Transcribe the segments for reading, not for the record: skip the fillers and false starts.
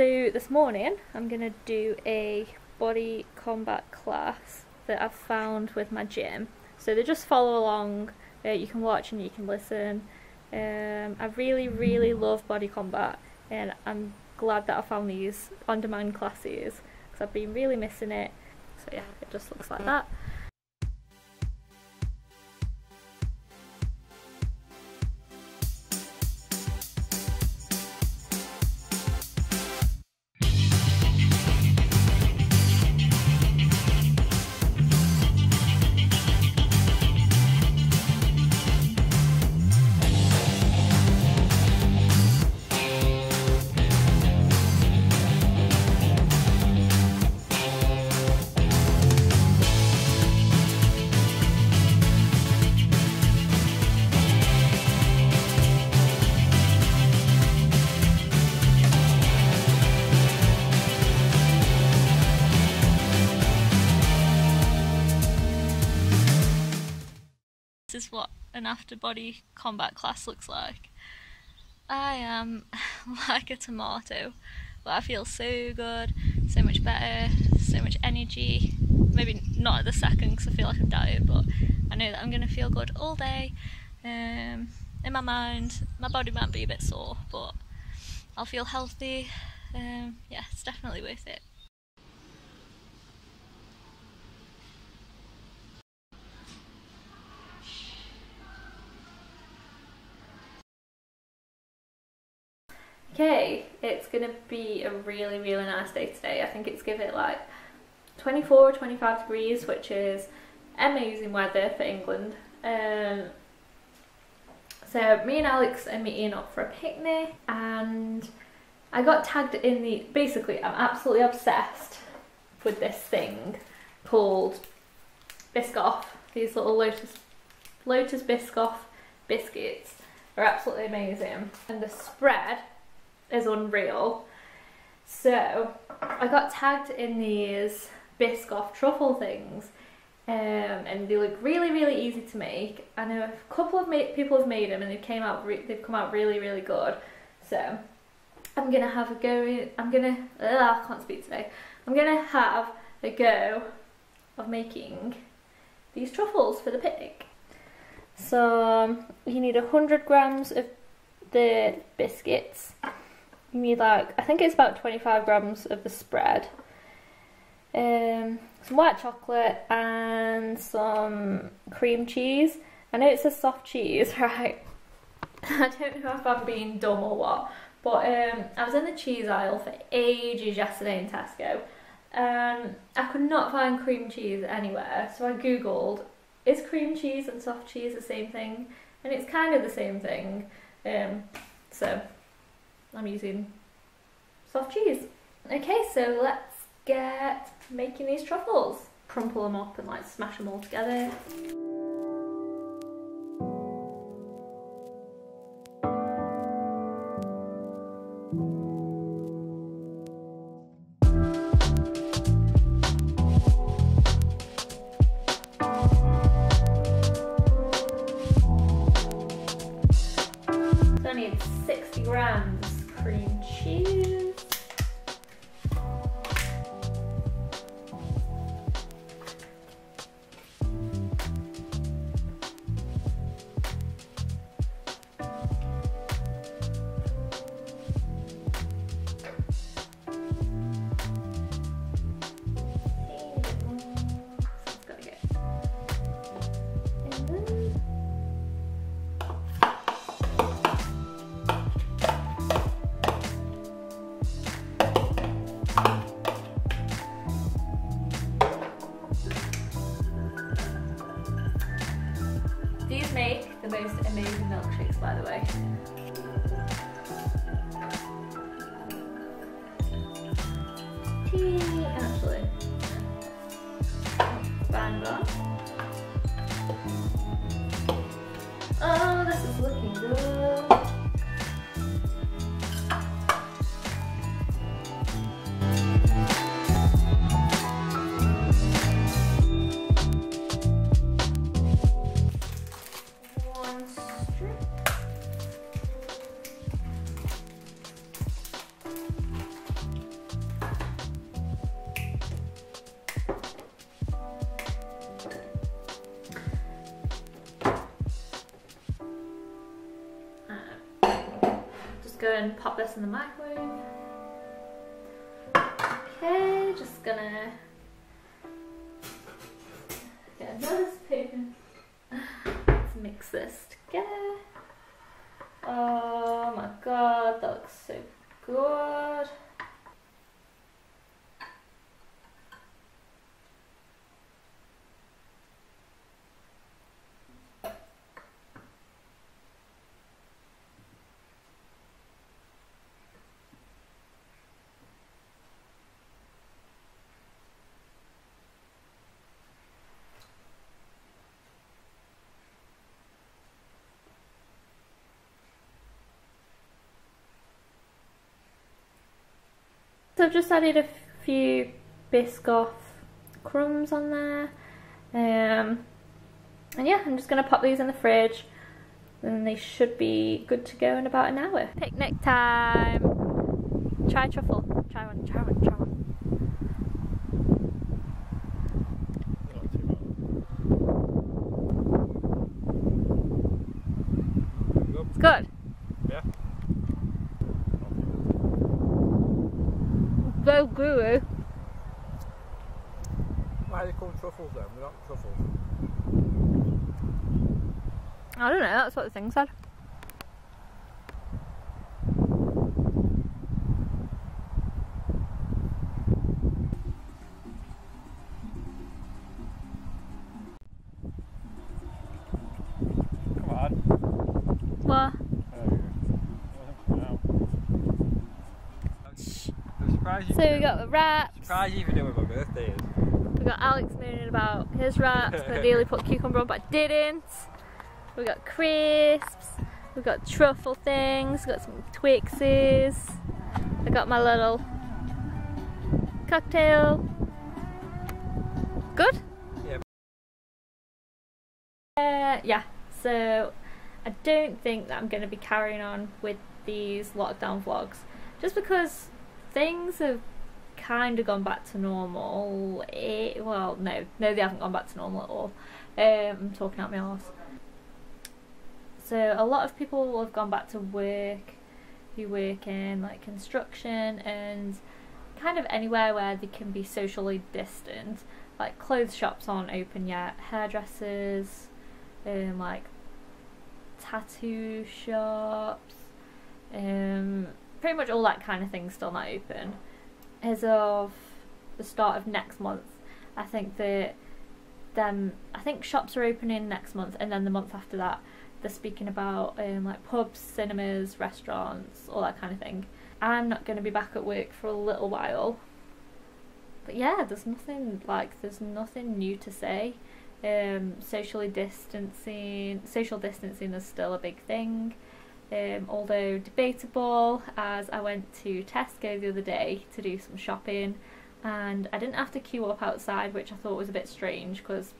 So this morning I'm going to do a body combat class that I've found with my gym. So they just follow along, you can watch and you can listen. I really love body combat, and I'm glad that I found these on-demand classes because I've been really missing it. So yeah, it just looks like that. This is what an after body combat class looks like. I am like a tomato, but I feel so good, so much better, so much energy. Maybe not at the second because I feel like I'm tired, but I know that I'm going to feel good all day. In my mind, my body might be a bit sore, but I'll feel healthy. Yeah, it's definitely worth it. Okay, it's going to be a really nice day today. I think it's give it like 24, 25 degrees, which is amazing weather for England. So me and Alex are meeting up for a picnic, and I got tagged in the... Basically, I'm absolutely obsessed with this thing called Biscoff. These little Lotus Biscoff biscuits are absolutely amazing. And the spread is unreal. So I got tagged in these Biscoff truffle things, and they look really easy to make. I know a couple of people have made them, and they've come out really good. So I'm gonna have a go. I can't speak today. I'm gonna have a go of making these truffles for the picnic. So you need 100 grams of the biscuits. You need like, I think it's about 25 grams of the spread, some white chocolate and some cream cheese. I know it says soft cheese, right? I don't know if I'm being dumb or what, but I was in the cheese aisle for ages yesterday in Tesco, and I could not find cream cheese anywhere, so I googled, is cream cheese and soft cheese the same thing? And it's kind of the same thing, so I'm using soft cheese. Okay, so let's get making these truffles. Crumple them up and like smash them all together. I need 60 grams cream cheese. just go and pop this in the microwave. Okay, just gonna get another spoon. Let's mix this together. Oh my god, that looks so good. So I've just added a few Biscoff crumbs on there, and yeah, I'm just going to pop these in the fridge and they should be good to go in about an hour. Picnic time! Try truffle. Try one, try one, try one. It's good. Go guru. Why are they called truffles then? They're not truffles. I don't know, that's what the thing said. Come on. What? So we got the wraps. Surprise you even know what my birthday is. We got Alex moaning about his wraps. I nearly put cucumber on, but I didn't. We got crisps. We got truffle things. We got some Twixes. I got my little cocktail. Good. Yeah. Yeah. So I don't think that I'm going to be carrying on with these lockdown vlogs, just because things have kind of gone back to normal. Well, no, they haven't gone back to normal at all. I'm talking out my arse. So a lot of people have gone back to work, who work in like construction and kind of anywhere where they can be socially distant. Like clothes shops aren't open yet, hairdressers, like tattoo shops, pretty much all that kind of thing still not open. As of the start of next month, I think that I think shops are opening next month, and then the month after that they're speaking about like pubs, cinemas, restaurants, all that kind of thing. I'm not going to be back at work for a little while, but yeah, there's nothing new to say. Social distancing is still a big thing. Although debatable, as I went to Tesco the other day to do some shopping and I didn't have to queue up outside, which I thought was a bit strange, because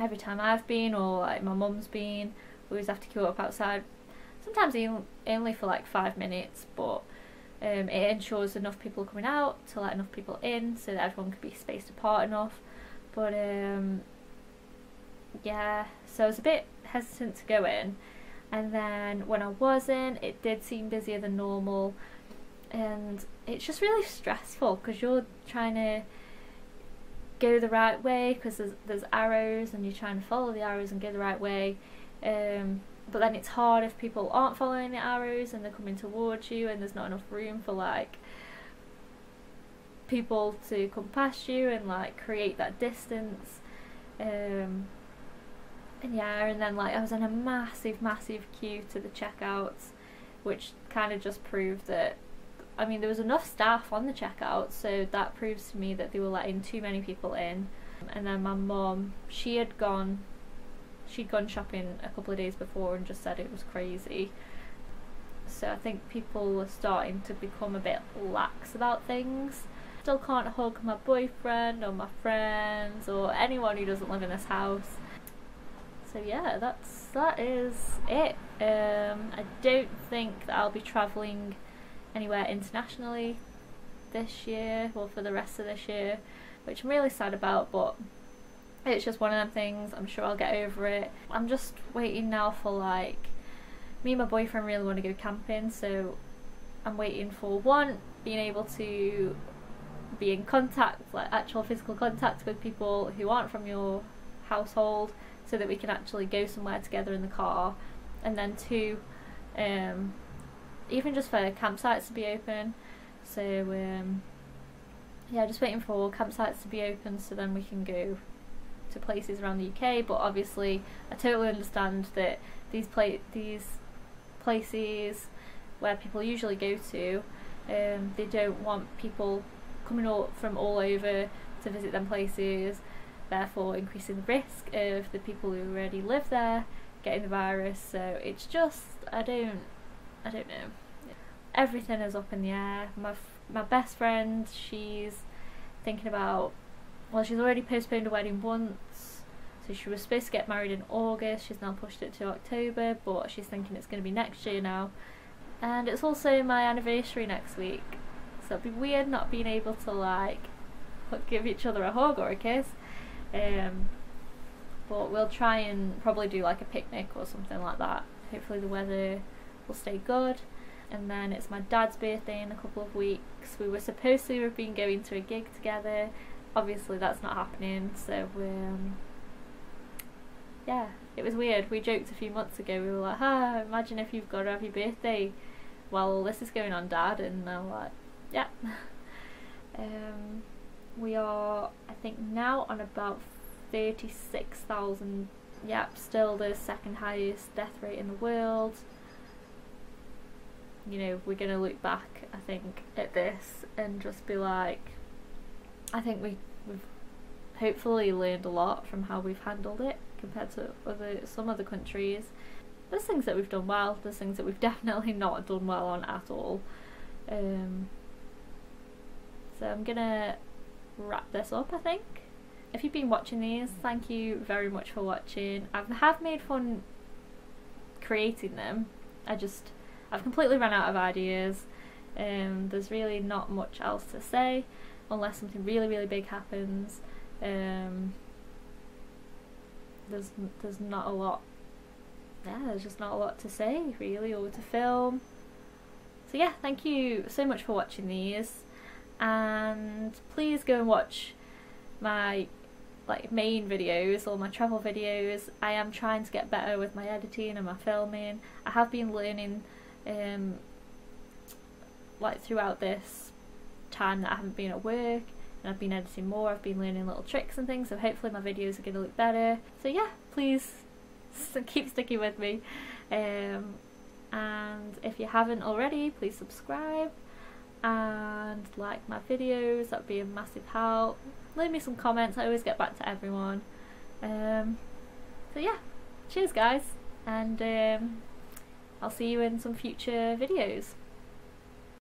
every time I've been, or like my mum's been, we always have to queue up outside, sometimes only for like 5 minutes, but it ensures enough people coming out to let enough people in so that everyone could be spaced apart enough. But yeah, so I was a bit hesitant to go in. And then when I was in, it did seem busier than normal, and it's just really stressful because you're trying to go the right way, because there's arrows and you're trying to follow the arrows and go the right way, but then it's hard if people aren't following the arrows and they're coming towards you and there's not enough room for like people to come past you and like create that distance. And yeah, and then like I was in a massive queue to the checkouts, which kind of just proved that, I mean, there was enough staff on the checkouts, so that proves to me that they were letting too many people in. And then my mum, she'd gone shopping a couple of days before and just said it was crazy. So I think people are starting to become a bit lax about things. Still can't hug my boyfriend or my friends or anyone who doesn't live in this house. So yeah, that is it. I don't think that I'll be travelling anywhere internationally this year, or for the rest of this year, which I'm really sad about, but it's just one of them things. I'm sure I'll get over it. I'm just waiting now for like, me and my boyfriend really want to go camping, so I'm waiting for one, being able to be in contact, like actual physical contact with people who aren't from your household, so that we can actually go somewhere together in the car. And then two, even just for campsites to be open. So yeah, just waiting for campsites to be open so then we can go to places around the UK. But obviously I totally understand that these places where people usually go to, they don't want people coming all from all over to visit them places, therefore increasing the risk of the people who already live there getting the virus. So it's just, I don't know. Everything is up in the air. My best friend, she's thinking about, well, she's already postponed a wedding once, so she was supposed to get married in August, she's now pushed it to October, but she's thinking it's going to be next year now. And it's also my anniversary next week, so it'd be weird not being able to like give each other a hug or a kiss. But we'll try and probably do like a picnic or something like that. Hopefully the weather will stay good. And then it's my dad's birthday in a couple of weeks. We were supposed to have been going to a gig together. Obviously that's not happening, so yeah, it was weird. We joked a few months ago, we were like, ah, imagine if you've got to have your birthday while this is going on, Dad. And I'm like, yeah. We are, I think, now on about 36,000, yep, still the second highest death rate in the world. You know, we're going to look back, I think, at this and just be like, I think we've hopefully learned a lot from how we've handled it compared to some other countries. There's things that we've done well, there's things that we've definitely not done well on at all. So I'm going to wrap this up, I think. If you've been watching these, thank you very much for watching. I have made fun creating them. I've completely run out of ideas. There's really not much else to say unless something really, really big happens. There's not a lot. Yeah, there's just not a lot to say really, or to film. So yeah, thank you so much for watching these, and please go and watch my main videos, all my travel videos. I am trying to get better with my editing and my filming. I have been learning throughout this time that I haven't been at work, and I've been editing more, I've been learning little tricks and things, so hopefully my videos are going to look better. So yeah, please keep sticking with me, and if you haven't already, please subscribe and like my videos. That would be a massive help. Leave me some comments, I always get back to everyone. So yeah, cheers guys, and I'll see you in some future videos.